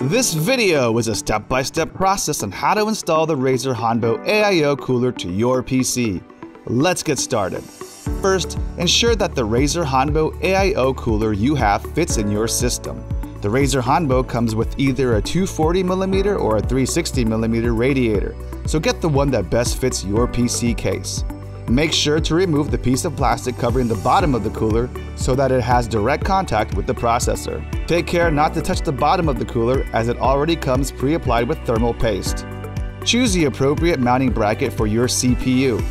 This video is a step-by-step process on how to install the Razer Hanbo AIO Cooler to your PC. Let's get started. First, ensure that the Razer Hanbo AIO Cooler you have fits in your system. The Razer Hanbo comes with either a 240mm or a 360mm radiator, so get the one that best fits your PC case. Make sure to remove the piece of plastic covering the bottom of the cooler so that it has direct contact with the processor. Take care not to touch the bottom of the cooler as it already comes pre-applied with thermal paste. Choose the appropriate mounting bracket for your CPU.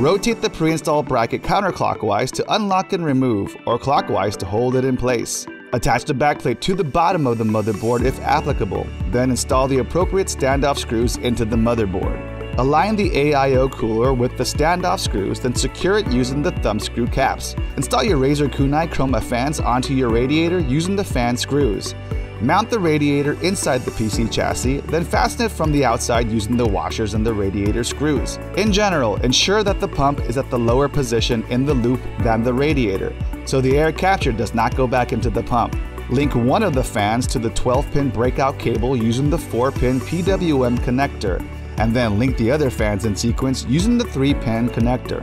Rotate the pre-installed bracket counterclockwise to unlock and remove, or clockwise to hold it in place. Attach the backplate to the bottom of the motherboard if applicable, then install the appropriate standoff screws into the motherboard. Align the AIO cooler with the standoff screws, then secure it using the thumb screw caps. Install your Razer Kunai Chroma fans onto your radiator using the fan screws. Mount the radiator inside the PC chassis, then fasten it from the outside using the washers and the radiator screws. In general, ensure that the pump is at the lower position in the loop than the radiator, so the air captured does not go back into the pump. Link one of the fans to the 12-pin breakout cable using the 4-pin PWM connector, and then link the other fans in sequence using the 3-pin connector.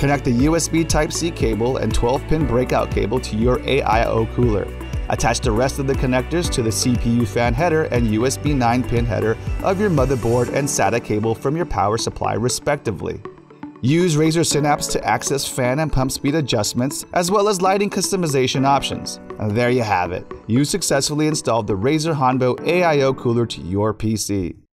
Connect the USB Type-C cable and 12-pin breakout cable to your AIO cooler. Attach the rest of the connectors to the CPU fan header and USB 9-pin header of your motherboard and SATA cable from your power supply respectively. Use Razer Synapse to access fan and pump speed adjustments as well as lighting customization options. And there you have it. You successfully installed the Razer Hanbo AIO cooler to your PC.